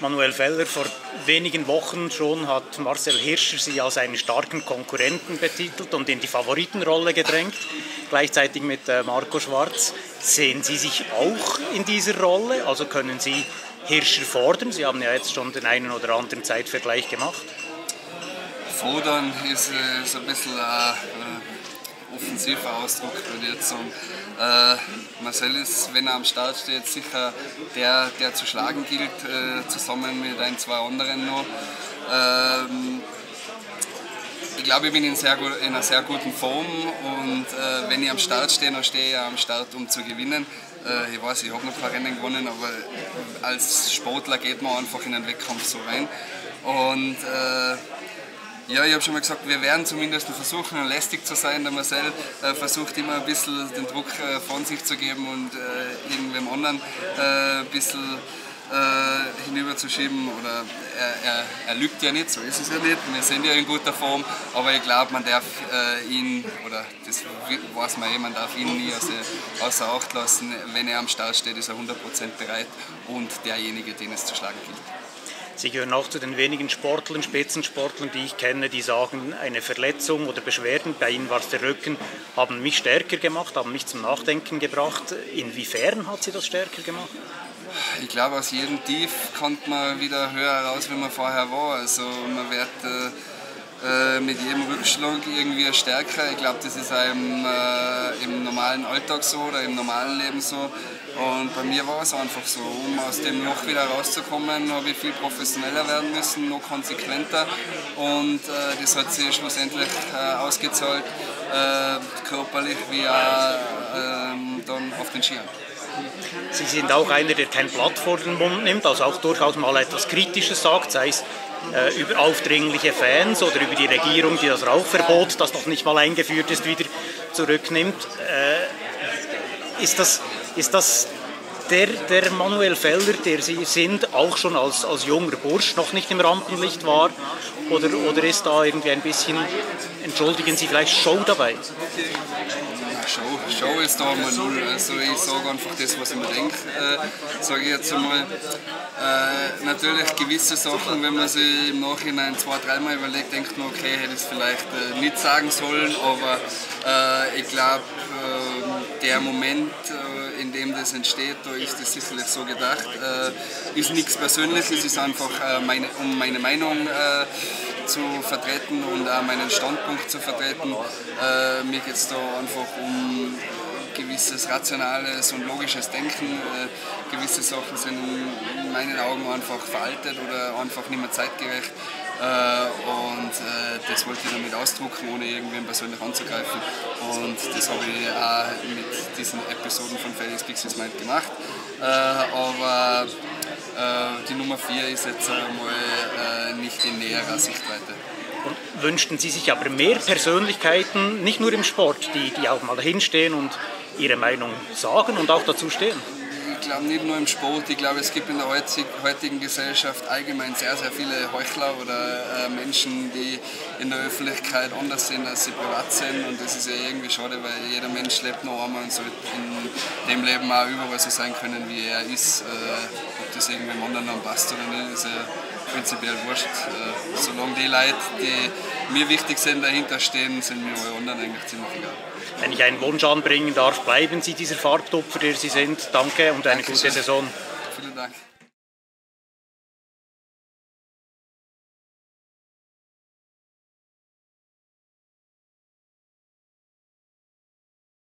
Manuel Feller, vor wenigen Wochen schon hat Marcel Hirscher sie als einen starken Konkurrenten betitelt und in die Favoritenrolle gedrängt. Gleichzeitig mit Marco Schwarz. Sehen Sie sich auch in dieser Rolle? Also können Sie Hirscher fordern? Sie haben ja jetzt schon den einen oder anderen Zeitvergleich gemacht. Fordern ist ein bisschen offensiver Ausdruck, würde ich jetzt sagen. Marcel ist, wenn er am Start steht, sicher der zu schlagen gilt, zusammen mit ein, zwei anderen noch. Ich glaube, ich bin in einer sehr guten Form und wenn ich am Start stehe, dann stehe ich am Start, um zu gewinnen. Ich weiß, ich habe noch ein paar Rennen gewonnen, aber als Sportler geht man einfach in den Wettkampf so rein. Und ja, ich habe schon mal gesagt, wir werden zumindest versuchen, lästig zu sein. Der Marcel versucht immer ein bisschen den Druck von sich zu geben und irgendwem anderen ein bisschen hinüberzuschieben. Oder er lügt ja nicht, so ist es ja nicht. Wir sind ja in guter Form, aber ich glaube, man darf ihn, oder das weiß man eh, man darf ihn nie außer Acht lassen. Wenn er am Start steht, ist er 100% bereit und derjenige, den es zu schlagen gilt. Sie gehören auch zu den wenigen Sportlern, Spitzensportlern, die ich kenne, die sagen, eine Verletzung oder Beschwerden, bei Ihnen war es der Rücken, haben mich stärker gemacht, haben mich zum Nachdenken gebracht. Inwiefern hat Sie das stärker gemacht? Ich glaube, aus jedem Tief kommt man wieder höher raus, wie man vorher war. Also man wird mit jedem Rückschlag irgendwie stärker. Ich glaube, das ist auch im normalen Alltag so oder im normalen Leben so. Und bei mir war es einfach so. Um aus dem Loch wieder rauszukommen, habe ich viel professioneller werden müssen, noch konsequenter. Und das hat sich schlussendlich ausgezahlt, körperlich wie auch dann auf den Skiern. Sie sind auch einer, der kein Blatt vor den Mund nimmt, also auch durchaus mal etwas Kritisches sagt, sei es über aufdringliche Fans oder über die Regierung, die das Rauchverbot, das noch nicht mal eingeführt ist, wieder zurücknimmt. Ist das der Manuel Feller, der Sie sind, auch schon als junger Bursch noch nicht im Rampenlicht war? Oder ist da irgendwie ein bisschen, entschuldigen Sie, vielleicht Show dabei? Show ist da mal null. Also ich sage einfach das, was ich mir denke, sage ich jetzt einmal. Natürlich gewisse Sachen, wenn man sich im Nachhinein zwei-, dreimal überlegt, denkt man, okay, hätte ich es vielleicht nicht sagen sollen, aber ich glaube, der Moment, in dem das entsteht, da ist das sicherlich so gedacht. Ist nichts Persönliches, es ist einfach, um meine Meinung zu vertreten und auch meinen Standpunkt zu vertreten. Mir geht es da einfach um gewisses rationales und logisches Denken. Gewisse Sachen sind in meinen Augen einfach veraltet oder einfach nicht mehr zeitgerecht. Und das wollte ich damit ausdrucken, ohne irgendwen persönlich anzugreifen. Und das habe ich auch mit diesen Episoden von Felix Pixies Mind gemacht. Aber die Nummer 4 ist jetzt einmal nicht in näherer Sichtweite. Und wünschten Sie sich aber mehr Persönlichkeiten, nicht nur im Sport, die auch mal hinstehen und ihre Meinung sagen und auch dazu stehen? Ich glaube nicht nur im Sport, ich glaube, es gibt in der heutigen Gesellschaft allgemein sehr, sehr viele Heuchler oder Menschen, die in der Öffentlichkeit anders sind, als sie privat sind. Und das ist ja irgendwie schade, weil jeder Mensch lebt noch einmal und sollte in dem Leben auch überall so sein können, wie er ist. Ob das irgendwem anderen dann passt oder nicht, ist ja prinzipiell wurscht. Solange die Leute, die mir wichtig sind, dahinter stehen, sind mir alle anderen eigentlich ziemlich egal. Wenn ich einen Wunsch anbringen darf, bleiben Sie dieser Farbtupfer, der Sie sind. Danke und eine gute Saison. Vielen Dank.